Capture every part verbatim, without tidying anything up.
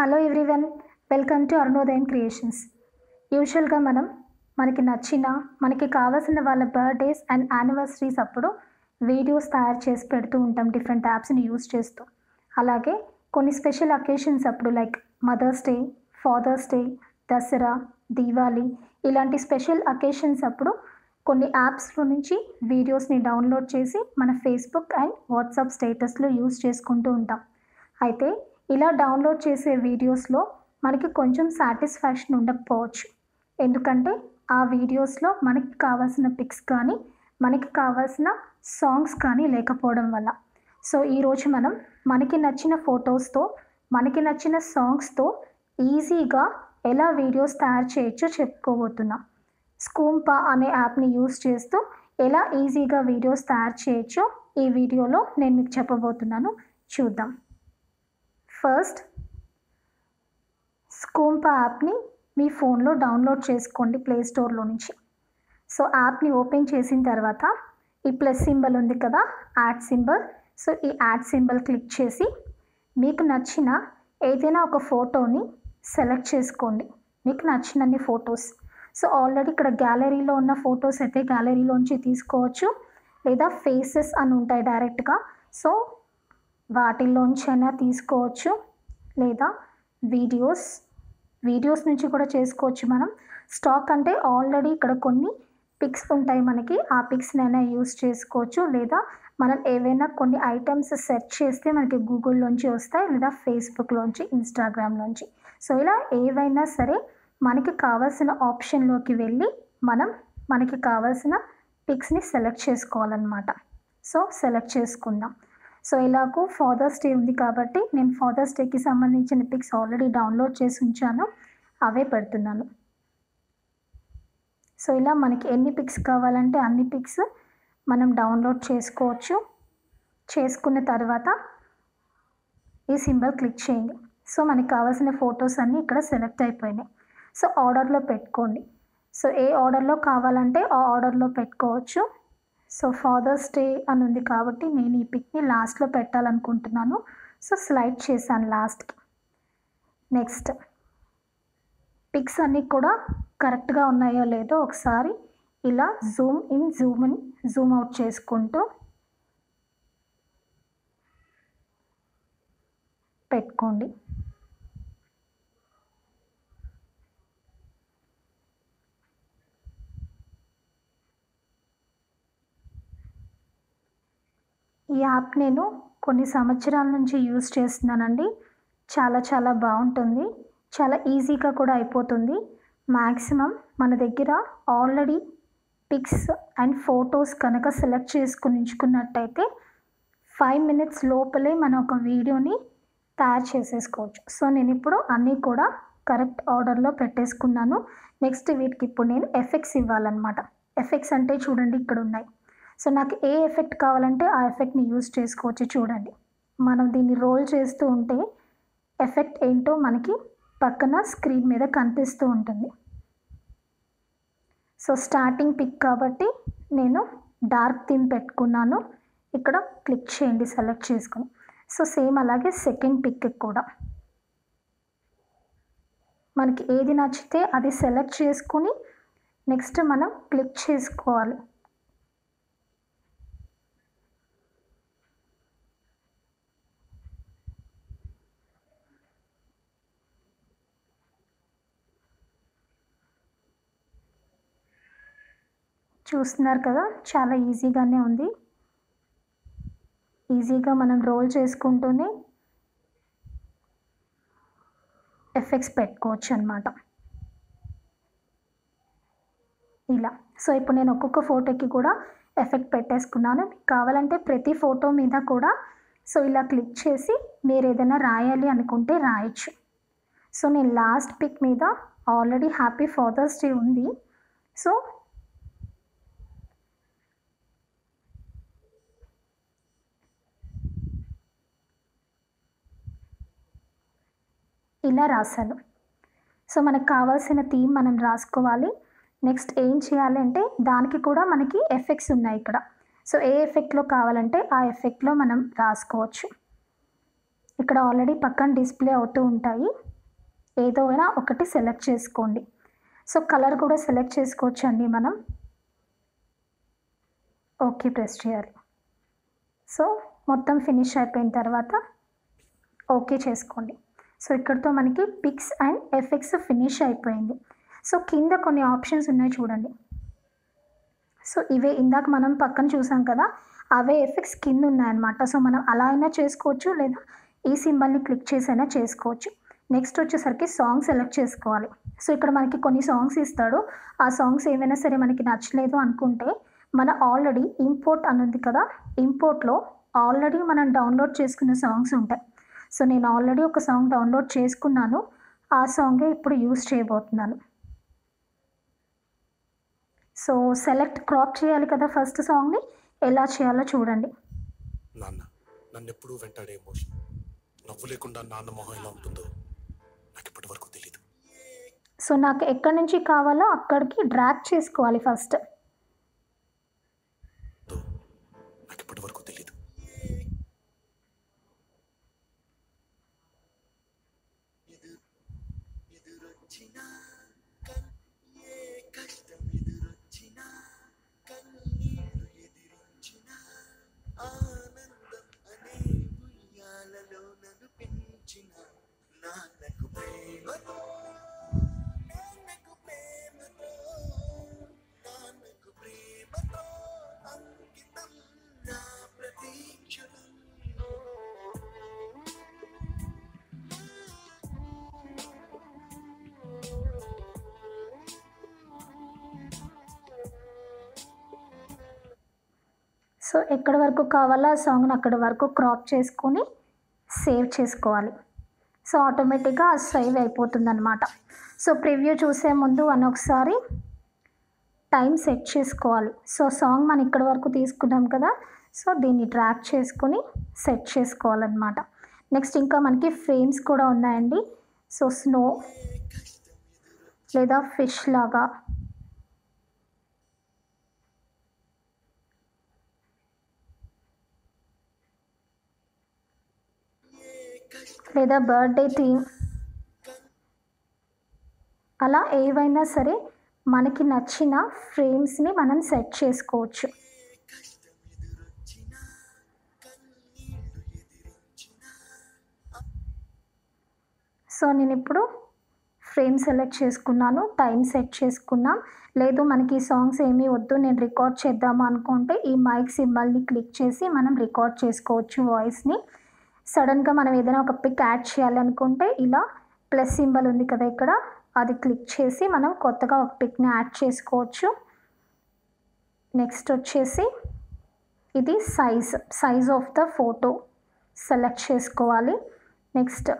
Hello everyone, welcome to Arunodayam creations. యూజువల్గా మనం మనకి నచ్చిన మనకి కావాల్సిన వాళ్ళ బర్త్డేస్ అండ్ యానివర్సరీస్ అప్పుడు వీడియోస్ తయారు చేసి పెడుతూ ఉంటాం డిఫరెంట్ యాప్స్ని యూజ్ చేస్తూ. అలాగే కొన్ని స్పెషల్ అకేషన్స్ అప్పుడు like mother's day, father's day, Dasara, Diwali ఇలాంటి స్పెషల్ అకేషన్స్ అప్పుడు కొన్ని యాప్స్లో నుంచి వీడియోస్ని డౌన్లోడ్ చేసి మన ఫేస్బుక్ అండ్ వాట్సాప్ స్టేటస్లో యూజ్ చేసుకుంటూ ఉంటాం. అయితే ఇలా డౌన్లోడ్ చేసే వీడియోస్లో మనకి కొంచెం సాటిస్ఫాక్షన్ ఉండకపోవచ్చు, ఎందుకంటే ఆ వీడియోస్లో మనకి కావాల్సిన పిక్స్ కానీ మనకి కావాల్సిన సాంగ్స్ కానీ లేకపోవడం వల్ల. సో ఈరోజు మనం మనకి నచ్చిన ఫొటోస్తో మనకి నచ్చిన సాంగ్స్తో ఈజీగా ఎలా వీడియోస్ తయారు చేయొచ్చో చెప్పుకోబోతున్నాం. స్కూంపా అనే యాప్ని యూజ్ చేస్తూ ఎలా ఈజీగా వీడియోస్ తయారు చేయొచ్చో ఈ వీడియోలో నేను మీకు చెప్పబోతున్నాను, చూద్దాం. ఫస్ట్ స్కూంపా యాప్ని మీ ఫోన్లో డౌన్లోడ్ చేసుకోండి ప్లే స్టోర్లో నుంచి. సో యాప్ని ఓపెన్ చేసిన తర్వాత ఈ ప్లస్ సింబల్ ఉంది కదా, యాడ్ సింబల్. సో ఈ యాడ్ సింబల్ క్లిక్ చేసి మీకు నచ్చిన ఏదైనా ఒక ఫోటోని సెలెక్ట్ చేసుకోండి, మీకు నచ్చినన్ని ఫొటోస్. సో ఆల్రెడీ ఇక్కడ గ్యాలరీలో ఉన్న ఫొటోస్ అయితే గ్యాలరీలోంచి తీసుకోవచ్చు, లేదా ఫేసెస్ అని ఉంటాయి డైరెక్ట్గా, సో వాటిల్లోంచైనా తీసుకోవచ్చు, లేదా వీడియోస్ వీడియోస్ నుంచి కూడా చేసుకోవచ్చు. మనం స్టాక్ అంటే ఆల్రెడీ ఇక్కడ కొన్ని పిక్స్ ఉంటాయి మనకి, ఆ పిక్స్నైనా యూజ్ చేసుకోవచ్చు, లేదా మనం ఏవైనా కొన్ని ఐటమ్స్ సెర్చ్ చేస్తే మనకి గూగుల్లోంచి వస్తాయి, లేదా ఫేస్బుక్లోంచి, ఇన్స్టాగ్రామ్లోంచి. సో ఇలా ఏవైనా సరే మనకి కావాల్సిన ఆప్షన్లోకి వెళ్ళి మనం మనకి కావాల్సిన పిక్స్ని సెలెక్ట్ చేసుకోవాలన్నమాట. సో సెలెక్ట్ చేసుకుందాం. సో ఇలాగూ ఫాదర్స్ డే ఉంది కాబట్టి నేను ఫాదర్స్ డేకి సంబంధించిన పిక్స్ ఆల్రెడీ డౌన్లోడ్ చేసి ఉంచాను, అవే పెడుతున్నాను. సో ఇలా మనకి ఎన్ని పిక్స్ కావాలంటే అన్ని పిక్స్ మనం డౌన్లోడ్ చేసుకోవచ్చు. చేసుకున్న తర్వాత ఈ సింబల్ క్లిక్ చేయండి. సో మనకి కావాల్సిన ఫొటోస్ అన్నీ ఇక్కడ సెలెక్ట్ అయిపోయినాయి. సో ఆర్డర్లో పెట్టుకోండి. సో ఏ ఆర్డర్లో కావాలంటే ఆ ఆర్డర్లో పెట్టుకోవచ్చు. సో ఫాదర్స్ డే అని ఉంది కాబట్టి నేను ఈ పిక్ని లాస్ట్లో పెట్టాలనుకుంటున్నాను, సో స్లైడ్ చేశాను లాస్ట్కి. నెక్స్ట్ పిక్స్ అన్నీ కూడా కరెక్ట్గా ఉన్నాయో లేదో ఒకసారి ఇలా zoom in, zoom in, zoom out చేసుకుంటూ పెట్టుకోండి. ఈ యాప్ నేను కొన్ని సంవత్సరాల నుంచి యూజ్ చేస్తున్నానండి, చాలా చాలా బాగుంటుంది, చాలా ఈజీగా కూడా అయిపోతుంది. మ్యాక్సిమం మన దగ్గర ఆల్రెడీ పిక్స్ అండ్ ఫొటోస్ కనుక సెలెక్ట్ చేసుకుని ఉంచుకున్నట్టయితే ఫైవ్ మినిట్స్ లోపలే మనం ఒక వీడియోని తయారు చేసేసుకోవచ్చు. సో నేను ఇప్పుడు అన్నీ కూడా కరెక్ట్ ఆర్డర్లో పెట్టేసుకున్నాను. నెక్స్ట్ వీటికి ఇప్పుడు నేను ఎఫెక్ట్స్ ఇవ్వాలన్నమాట. ఎఫెక్ట్స్ అంటే చూడండి ఇక్కడ ఉన్నాయి. సో నాకు ఏ ఎఫెక్ట్ కావాలంటే ఆ ఎఫెక్ట్ని యూజ్ చేసుకోవచ్చు. చూడండి మనం దీన్ని రోల్ చేస్తూ ఉంటే ఎఫెక్ట్ ఏంటో మనకి పక్కన స్క్రీన్ మీద కనిపిస్తూ ఉంటుంది. సో స్టార్టింగ్ పిక్ కాబట్టి నేను డార్క్ థీమ్ పెట్టుకున్నాను, ఇక్కడ క్లిక్ చేయండి సెలెక్ట్ చేసుకుని. సో సేమ్ అలాగే సెకండ్ పిక్ కూడా మనకి ఏది నచ్చితే అది సెలెక్ట్ చేసుకుని నెక్స్ట్ మనం క్లిక్ చేసుకోవాలి. చూస్తున్నారు కదా, చాలా ఈజీగానే ఉంది. ఈజీగా మనం రోల్ చేసుకుంటూనే ఎఫెక్ట్స్ పెట్టుకోవచ్చు అన్నమాట ఇలా. సో ఇప్పుడు నేను ఒక్కొక్క ఫోటోకి కూడా ఎఫెక్ట్ పెట్టేసుకున్నాను. మీకు కావాలంటే ప్రతి ఫోటో మీద కూడా సో ఇలా క్లిక్ చేసి మీరు ఏదైనా రాయాలి అనుకుంటే రాయొచ్చు. సో నేను లాస్ట్ పిక్ మీద ఆల్రెడీ హ్యాపీ ఫాదర్స్ డే ఉంది, సో ఇలా రాశాను. సో మనకు కావాల్సిన థీమ్ మనం రాసుకోవాలి. నెక్స్ట్ ఏం చేయాలి అంటే దానికి కూడా మనకి ఎఫెక్ట్స్ ఉన్నాయి ఇక్కడ. సో ఏ ఎఫెక్ట్లో కావాలంటే ఆ ఎఫెక్ట్లో మనం రాసుకోవచ్చు. ఇక్కడ ఆల్రెడీ పక్కన డిస్ప్లే అవుతూ ఉంటాయి. ఏదైనా ఒకటి సెలెక్ట్ చేసుకోండి. సో కలర్ కూడా సెలెక్ట్ చేసుకోవచ్చండి మనం. ఓకే ప్రెస్ చేయాలి. సో మొత్తం ఫినిష్ అయిపోయిన తర్వాత ఓకే చేసుకోండి. సో ఇక్కడతో మనకి పిక్స్ అండ్ ఎఫెక్ట్స్ ఫినిష్ అయిపోయింది. సో కింద కొన్ని ఆప్షన్స్ ఉన్నాయి చూడండి. సో ఇవే ఇందాక మనం పక్కన చూసాం కదా, అవే ఎఫెక్ట్స్ కింద ఉన్నాయన్నమాట. సో మనం అలా అయినా చేసుకోవచ్చు, లేదా ఈ సింబల్ని క్లిక్ చేసైనా చేసుకోవచ్చు. నెక్స్ట్ వచ్చేసరికి సాంగ్ సెలెక్ట్ చేసుకోవాలి. సో ఇక్కడ మనకి కొన్ని సాంగ్స్ ఇస్తాడు. ఆ సాంగ్స్ ఏమైనా సరే మనకి నచ్చలేదు అనుకుంటే మన ఆల్రెడీ ఇంపోర్ట్ అన్నది కదా, ఇంపోర్ట్లో ఆల్రెడీ మనం డౌన్లోడ్ చేసుకున్న సాంగ్స్ ఉంటాయి. సో నేను ఆల్రెడీ ఒక సాంగ్ డౌన్లోడ్ చేసుకున్నాను, ఆ సాంగే ఇప్పుడు యూస్ చేయబోతున్నాను. సో సెలెక్ట్ క్రాప్ చేయాలి కదా ఫస్ట్ సాంగ్ని, ఎలా చేయాలో చూడండి. నాన్న నన్ను ఎప్పుడూ వెంటాడే ఎమోషన్, నవ్వు లేకుండా నాన్న మొహం ఎలా ఉంటుందో నాకు ఇప్పటి వరకు తెలియదు. సో నాకు ఎక్కడి నుంచి కావాలో అక్కడికి డ్రాగ్ చేసుకోవాలి ఫస్ట్. నాకు ఇప్పటి వరకు తెలియదు. సో ఎక్కడి వరకు కావాలో ఆ సాంగ్ని అక్కడి వరకు క్రాప్ చేసుకొని సేవ్ చేసుకోవాలి. సో ఆటోమేటిక్గా సేవ్ అయిపోతుంది అనమాట. సో ప్రివ్యూ చూసే ముందు అని ఒకసారి టైం సెట్ చేసుకోవాలి. సో సాంగ్ మనం ఇక్కడి వరకు తీసుకున్నాం కదా, సో దీన్ని ట్రాక్ చేసుకొని సెట్ చేసుకోవాలన్నమాట. నెక్స్ట్ ఇంకా మనకి ఫ్రేమ్స్ కూడా ఉన్నాయండి. సో స్నో లేదా ఫిష్ లాగా, లేదా బర్త్డే థీమ్, అలా ఏవైనా సరే మనకి నచ్చిన ఫ్రేమ్స్ని మనం సెట్ చేసుకోవచ్చు. సో నేను ఇప్పుడు ఫ్రేమ్ సెలెక్ట్ చేసుకున్నాను, టైం సెట్ చేసుకున్నాం. లేదు మనకి ఈ సాంగ్స్ ఏమీ వద్దు, నేను రికార్డ్ చేద్దాము అనుకుంటే ఈ మైక్ సింబల్ని క్లిక్ చేసి మనం రికార్డ్ చేసుకోవచ్చు వాయిస్ని. సడన్గా మనం ఏదైనా ఒక పిక్ యాడ్ చేయాలనుకుంటే ఇలా ప్లస్ సింబల్ ఉంది కదా ఇక్కడ, అది క్లిక్ చేసి మనం కొత్తగా ఒక పిక్ని యాడ్ చేసుకోవచ్చు. నెక్స్ట్ వచ్చేసి ఇది size, size of the photo select చేసుకోవాలి. నెక్స్ట్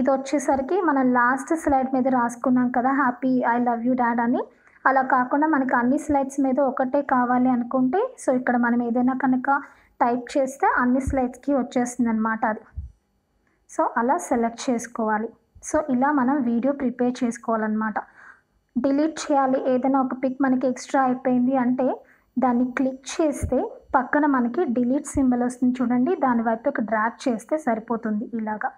ఇది వచ్చేసరికి మనం లాస్ట్ స్లైడ్ మీద రాసుకున్నాం కదా happy I love you dad అని, అలా కాకుండా మనకు అన్ని స్లైడ్స్ మీద ఒకటే కావాలి అనుకుంటే సో ఇక్కడ మనం ఏదైనా కనుక టైప్ చేస్తే అన్ని స్లైడ్స్కి వచ్చేస్తుంది అనమాట అది. సో అలా సెలెక్ట్ చేసుకోవాలి. సో ఇలా మనం వీడియో ప్రిపేర్ చేసుకోవాలన్నమాట. డిలీట్ చేయాలి ఏదైనా ఒక పిక్ మనకి ఎక్స్ట్రా అయిపోయింది అంటే దాన్ని క్లిక్ చేస్తే పక్కన మనకి డిలీట్ సింబల్ వస్తుంది చూడండి, దానివైపు ఒక డ్రాగ్ చేస్తే సరిపోతుంది ఇలాగా.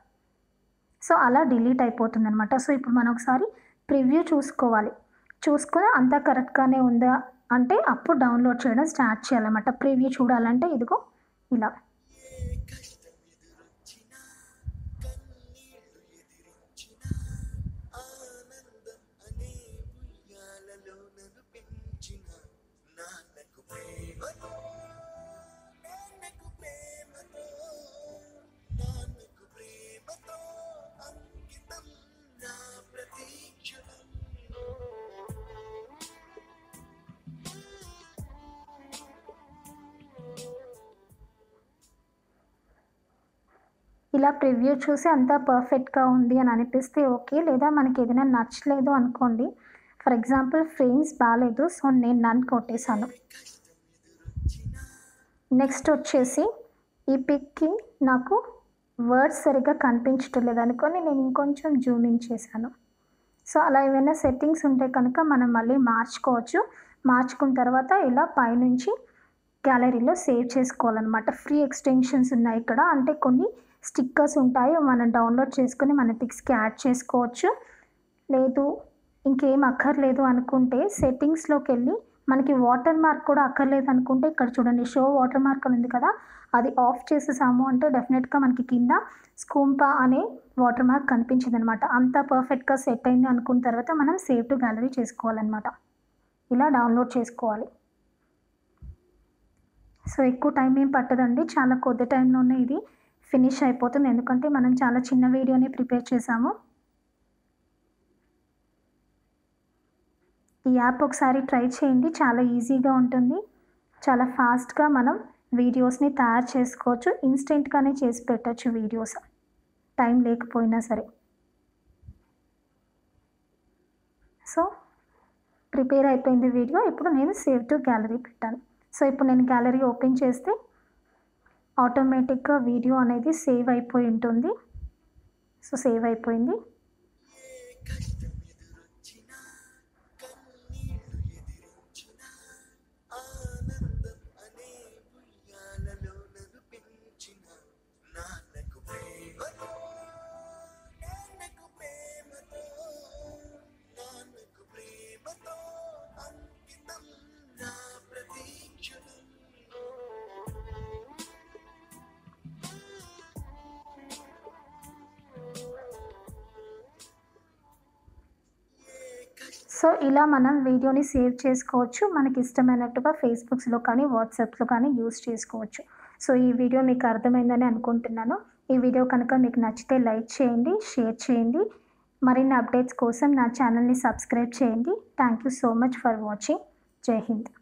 సో అలా డిలీట్ అయిపోతుంది అనమాట. సో ఇప్పుడు మనం ఒకసారి ప్రివ్యూ చూసుకోవాలి. చూసుకుని అంతా కరెక్ట్గానే ఉందా అంటే అప్పుడు డౌన్లోడ్ చేయడం స్టార్ట్ చేయాలన్నమాట. ప్రివ్యూ చూడాలంటే ఇదిగో ఇలా. ఇలా ప్రివ్యూ చూసి అంతా పర్ఫెక్ట్గా ఉంది అని అనిపిస్తే ఓకే, లేదా మనకి ఏదైనా నచ్చలేదు అనుకోండి. ఫర్ ఎగ్జాంపుల్ ఫ్రేమ్స్ బాగాలేదు, సో నేను నన్ను కొట్టేశాను. నెక్స్ట్ వచ్చేసి ఈ పిక్కి నాకు వర్డ్స్ సరిగ్గా కనిపించటం లేదు అనుకొని నేను ఇంకొంచెం జూమ్ ఇన్ చేశాను. సో అలా ఏమైనా సెట్టింగ్స్ ఉంటే కనుక మనం మళ్ళీ మార్చుకోవచ్చు. మార్చుకున్న తర్వాత ఇలా పైనుంచి గ్యాలరీలో సేవ్ చేసుకోవాలన్నమాట. ఫ్రీ ఎక్స్టెన్షన్స్ ఉన్నాయి ఇక్కడ, అంటే కొన్ని స్టిక్కర్స్ ఉంటాయి మనం డౌన్లోడ్ చేసుకొని మన పిక్స్కి యాడ్ చేసుకోవచ్చు। లేదు ఇంకేం అక్కర్లేదు అనుకుంటే సెట్టింగ్స్ లోకి వెళ్ళి మనకి వాటర్ మార్క్ కూడా అక్కర్లేదు అనుకుంటే ఇక్కడ చూడండి షో వాటర్ మార్క్ అని ఉంది కదా అది ఆఫ్ చేసేసాము అంటే డెఫినెట్ గా మనకి కింద స్కూంపా అనే వాటర్ మార్క్ కనిపించదన్నమాట। అంత పర్ఫెక్ట్ గా సెట్ అయింది అనుకున్న తర్వాత మనం సేవ్ టు గ్యాలరీ చేసుకోవాలన్నమాట। ఇలా డౌన్లోడ్ చేసుకోవాలి। సో ఎక్కువ టైం ఏం పట్టదండి, చాలా కొద్ది టైంలోనే ఇది ఫినిష్ అయిపోతుంది ఎందుకంటే మనం చాలా చిన్న వీడియోనే ప్రిపేర్ చేసాము। ఈ యాప్ ఒకసారి ట్రై చేయండి, చాలా ఈజీగా ఉంటుంది, చాలా ఫాస్ట్గా మనం వీడియోస్ని తయారు చేసుకోవచ్చు, ఇన్స్టెంట్గానే చేసి పెట్టచ్చు వీడియోస్ టైం లేకపోయినా సరే। సో ప్రిపేర్ అయిపోయింది వీడియో, ఇప్పుడు నేను సేవ్ టు గ్యాలరీ పెట్టాను। సో ఇప్పుడు నేను గ్యాలరీ ఓపెన్ చేస్తే ఆటోమేటిక్గా వీడియో అనేది సేవ్ అయిపోయి ఉంటుంది। సో సేవ్ అయిపోయింది। సో ఇలా మనం వీడియోని సేవ్ చేసుకోవచ్చు, మనకి ఇష్టమైనట్టుగా ఫేస్బుక్స్లో కానీ వాట్సాప్లో కానీ యూస్ చేసుకోవచ్చు। సో ఈ వీడియో మీకు అర్థమైందని అనుకుంటున్నాను। ఈ వీడియో కనుక మీకు నచ్చితే లైక్ చేయండి, షేర్ చేయండి, మరిన్ని అప్డేట్స్ కోసం నా ఛానల్ని సబ్స్క్రైబ్ చేయండి। Thank you so much for watching, జై హింద్।